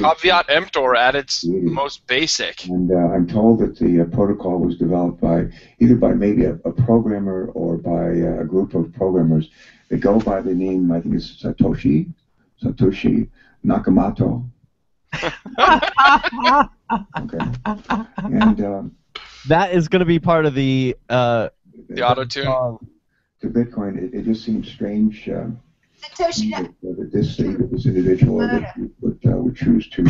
caveat emptor at its most basic. And I'm told that the protocol was developed by either by maybe a programmer or by a group of programmers They go by the name, I think it's Satoshi Nakamoto. Okay. And that is going to be part of the auto tune to Bitcoin. It just seems strange Satoshi that this individual would choose to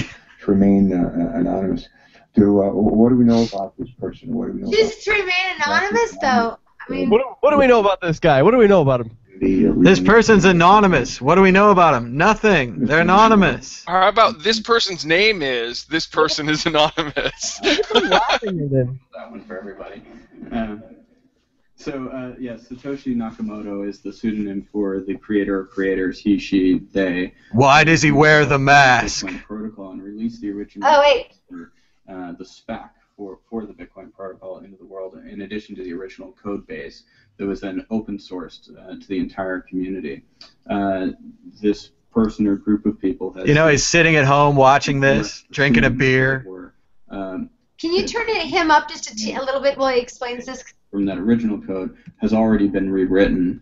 remain anonymous. What do we know about this person? What do we know? Just to remain anonymous, though. I mean, what do we know about this guy? What do we know about him? This person's anonymous. What do we know about him? Nothing. They're anonymous. How about this person's name is? This person is anonymous. That one for everybody. So Satoshi Nakamoto is the pseudonym for the creator of creators, he, she, they. Why does he wear the mask? Bitcoin protocol and release the original. Oh wait. The SPAC for the Bitcoin protocol into the world, in addition to the original code base that was then open sourced to the entire community. This person or group of people has... You know, he's sitting at home watching this, drinking a beer. Can you turn him up just a little bit while he explains this? From that original code has already been rewritten.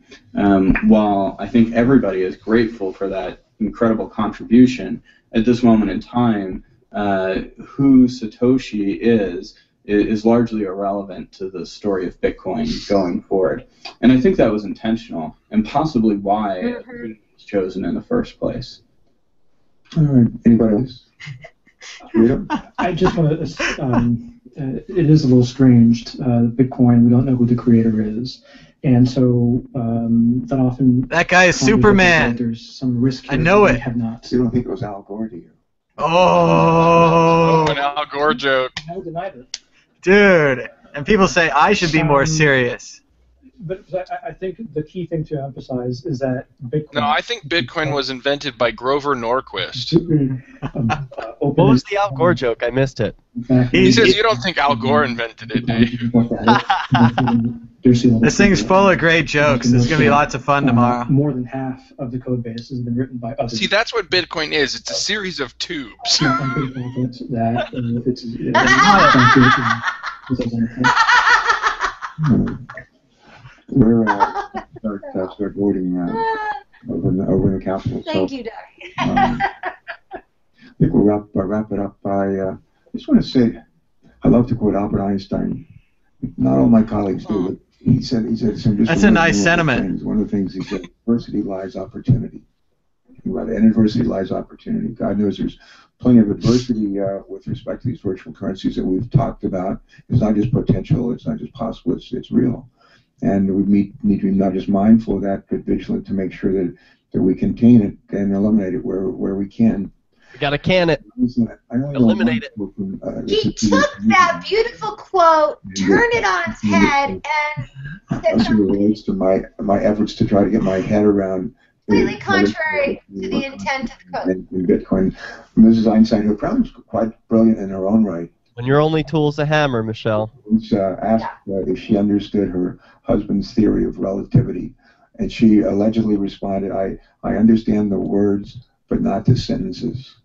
While I think everybody is grateful for that incredible contribution, at this moment in time, who Satoshi is largely irrelevant to the story of Bitcoin going forward. And I think that was intentional, and possibly why it was chosen in the first place. All right. Anybody else? I just want to, it is a little strange, Bitcoin, we don't know who the creator is. And so that often... That guy is Superman. There's some risk. I know it. Have not. You don't think it was Al Gore to you? Oh, an Al Gore joke. No, denied it. Dude, and people say I should be more serious. But I think the key thing to emphasize is that Bitcoin... No, I think Bitcoin was invented by Grover Norquist. What was the Al Gore joke? I missed it. He says you don't think Al Gore invented it, do you? This thing's full of great jokes. It's going to be lots of fun tomorrow. More than half of the code base has been written by others. See, that's what Bitcoin is. It's a series of tubes. We're start voting over in the Capitol. Thank you, Doug. I think we'll wrap it up by. I just want to say, I love to quote Albert Einstein. Not all my colleagues do, but he said some. That's a nice sentiment. One of the things he said: adversity lies opportunity. Right, and adversity lies opportunity. God knows there's plenty of adversity with respect to these virtual currencies that we've talked about. It's not just potential. It's not just possible. It's real. And we need to be not just mindful of that, but vigilant to make sure that we contain it and eliminate it where we can. We gotta can it. Eliminate it. He took that beautiful quote, turned it on its head, and said something. As it relates to my efforts to try to get my head around. Completely contrary to the intent of the code. In Bitcoin, Mrs. Einstein, who probably is quite brilliant in her own right. When your only tool is a hammer, Michelle. Asked if she understood her husband's theory of relativity, and she allegedly responded, I understand the words, but not the sentences.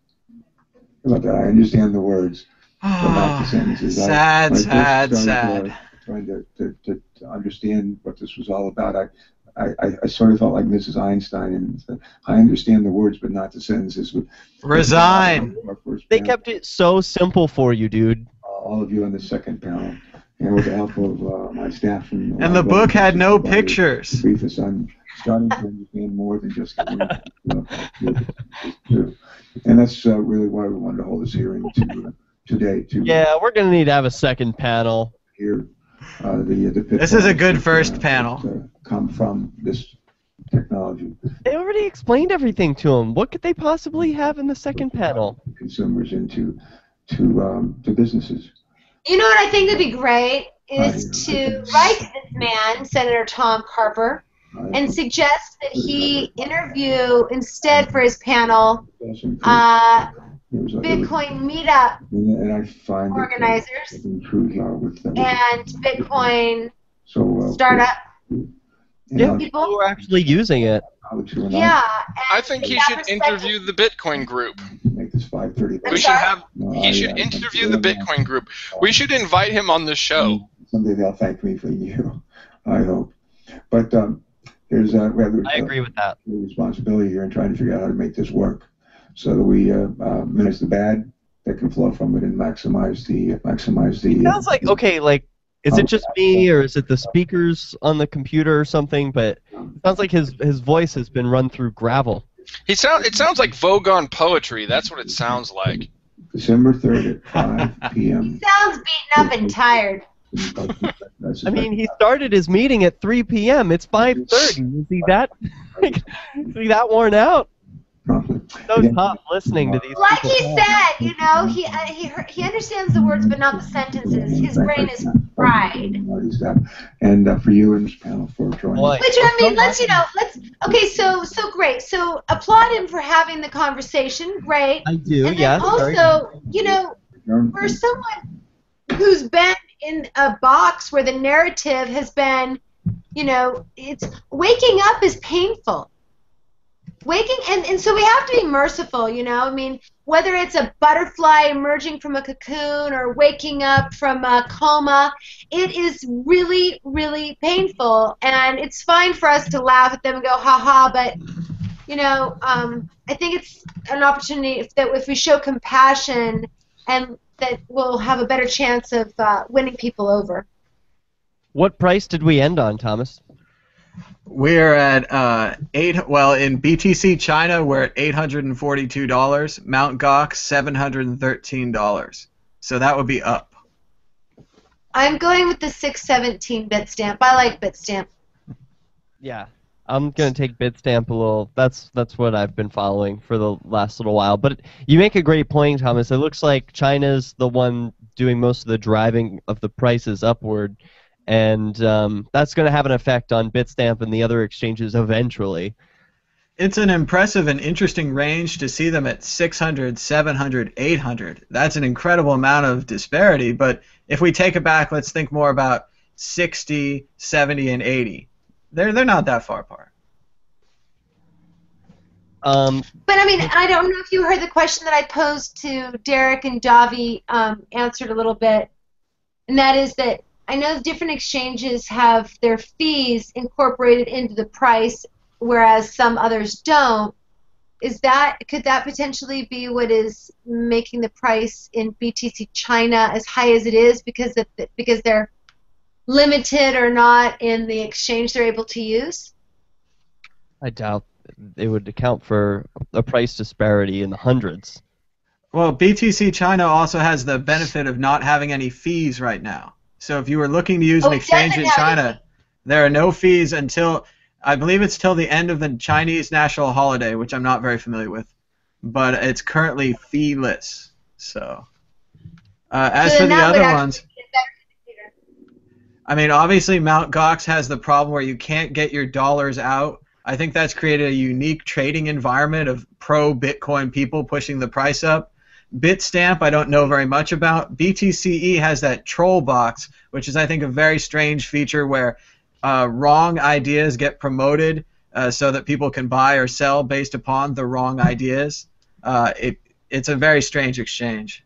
How about that? I understand the words, but not the sentences. Sad. Trying to understand what this was all about. I sort of felt like Mrs. Einstein, and said, I understand the words, but not the sentences. Resign. They kept it so simple for you, dude. All of you on the second panel, and with the help of my staff and the book had no pictures. I'm starting to understand more than just and that's really why we wanted to hold this hearing today. Yeah, we're going to need to have a second panel here. This is a good first panel. Come from this technology. They already explained everything to them. What could they possibly have in the second panel? Consumers to businesses. You know what I think would be great is to write to this man, Senator Tom Carper, and suggest that he interview instead for his panel Bitcoin meetup organizers and Bitcoin startup people who are actually using it. Yeah. I think he should interview the Bitcoin group. He should interview the Bitcoin group. We should invite him on the show. Someday they'll thank me for you, I hope. But there's a rather I agree with that responsibility here in trying to figure out how to make this work, so that we minimize the bad that can flow from it and maximize the. It sounds like okay, like. Is it just me, or is it the speakers on the computer or something? But it sounds like his voice has been run through gravel. It sounds like Vogon poetry. That's what it sounds like. December 3rd at 5 p.m. He sounds beaten up and tired. I mean, he started his meeting at 3 p.m. It's 5:30. Is he that? Is he that worn out? So tough listening to these. Like he said, you know, he understands the words but not the sentences. His brain is fried. And for you and this panel for joining. Which I mean, let's. Okay, so great. So applaud him for having the conversation. Great. I do. And yes. Also, you know, for someone who's been in a box where the narrative has been, you know, it's waking up is painful. Waking, and so we have to be merciful, you know. I mean, whether it's a butterfly emerging from a cocoon or waking up from a coma, it is really, really painful. And it's fine for us to laugh at them and go, ha-ha, but, you know, I think it's an opportunity if we show compassion, and that we'll have a better chance of winning people over. What price did we end on, Thomas? We're at well, in BTC China, we're at $842. Mt. Gox, $713. So that would be up. I'm going with the 617 Bitstamp. I like Bitstamp. Yeah, I'm gonna take Bitstamp a little. That's what I've been following for the last little while. But you make a great point, Thomas. It looks like China's the one doing most of the driving of the prices upward. And that's going to have an effect on Bitstamp and the other exchanges eventually. It's an impressive and interesting range to see them at 600, 700, 800. That's an incredible amount of disparity. But if we take it back, let's think more about 60, 70, and 80. They're not that far apart. But I mean, I don't know if you heard the question that I posed to Derek and Davi answered a little bit, and that is that. I know different exchanges have their fees incorporated into the price, whereas some others don't. Could that potentially be what is making the price in BTC China as high as it is because they're limited or not in the exchange they're able to use? I doubt it would account for a price disparity in the hundreds. Well, BTC China also has the benefit of not having any fees right now. So if you were looking to use an exchange in China, there are no fees until, I believe it's till the end of the Chinese national holiday, which I'm not very familiar with, but it's currently feeless. So as for the other ones, I mean, obviously Mt. Gox has the problem where you can't get your dollars out. I think that's created a unique trading environment of pro-Bitcoin people pushing the price up. Bitstamp I don't know very much about. BTCE has that troll box, which is I think a very strange feature where wrong ideas get promoted so that people can buy or sell based upon the wrong ideas. It's a very strange exchange.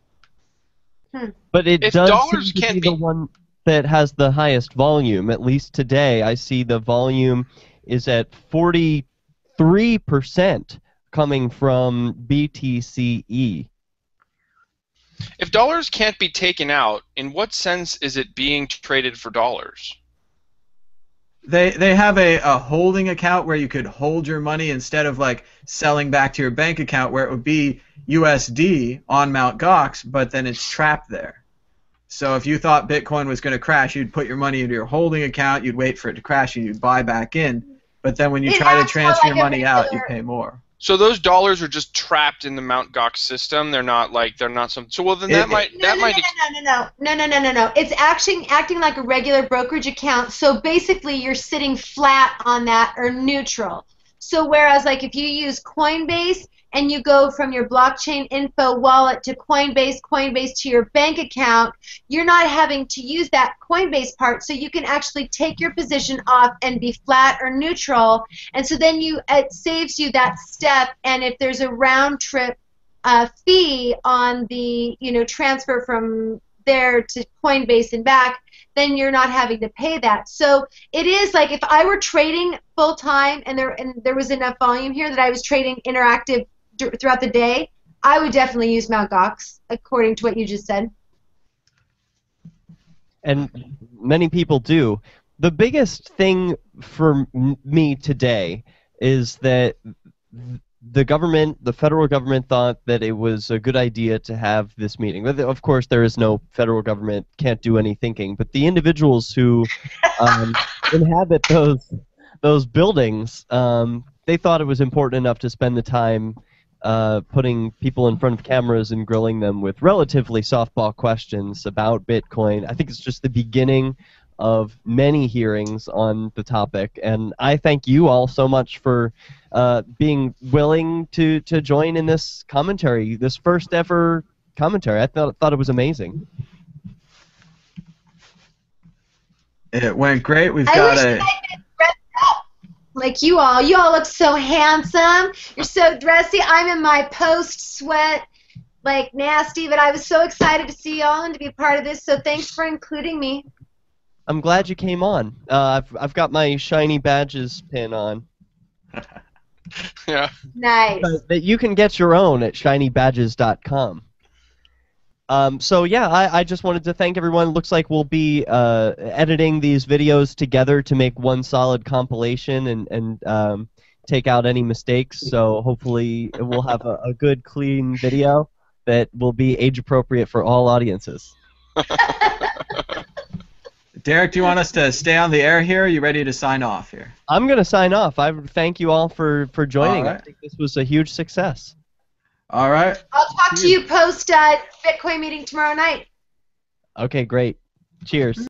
But it does seem to be the one that has the highest volume. At least today I see the volume is at 43% coming from BTCE. If dollars can't be taken out, in what sense is it being traded for dollars? They have a holding account where you could hold your money instead of like selling back to your bank account where it would be USD on Mt. Gox, but then it's trapped there. So if you thought Bitcoin was going to crash, you'd put your money into your holding account, you'd wait for it to crash, and you'd buy back in. But then when you try to transfer your money out, you pay more. So those dollars are just trapped in the Mt. Gox system. They're not like some. So well, then No. It's acting like a regular brokerage account. So basically, you're sitting flat on that or neutral. So whereas like if you use Coinbase and you go from your blockchain.info wallet to Coinbase, Coinbase to your bank account, you're not having to use that Coinbase part, so you can actually take your position off and be flat or neutral, and so then it saves you that step, and if there's a round-trip fee on the transfer from there to Coinbase and back, then you're not having to pay that. So it is like if I were trading full time and there was enough volume here that I was trading interactive throughout the day, I would definitely use Mt. Gox, according to what you just said. And many people do. The biggest thing for me today is that the government, the federal government, thought that it was a good idea to have this meeting. But of course, there is no federal government, can't do any thinking. But the individuals who inhabit those buildings, they thought it was important enough to spend the time putting people in front of cameras and grilling them with relatively softball questions about Bitcoin. I think it's just the beginning of many hearings on the topic, and I thank you all so much for being willing to join in this commentary, this first ever commentary. I thought it was amazing. It went great. We've got a... Like you all. You all look so handsome. You're so dressy. I'm in my post-sweat, like, nasty, but I was so excited to see y'all and to be a part of this, so thanks for including me. I'm glad you came on. I've got my shiny badges pin on. Yeah. Nice. But you can get your own at shinybadges.com. So yeah, I just wanted to thank everyone. Looks like we'll be editing these videos together to make one solid compilation and take out any mistakes. So hopefully we'll have a good, clean video that will be age-appropriate for all audiences. Derek, do you want us to stay on the air here? Or are you ready to sign off here? I'm going to sign off. I thank you all for joining. All right. I think this was a huge success. All right. I'll talk to you post Bitcoin meeting tomorrow night. Okay, great. Cheers.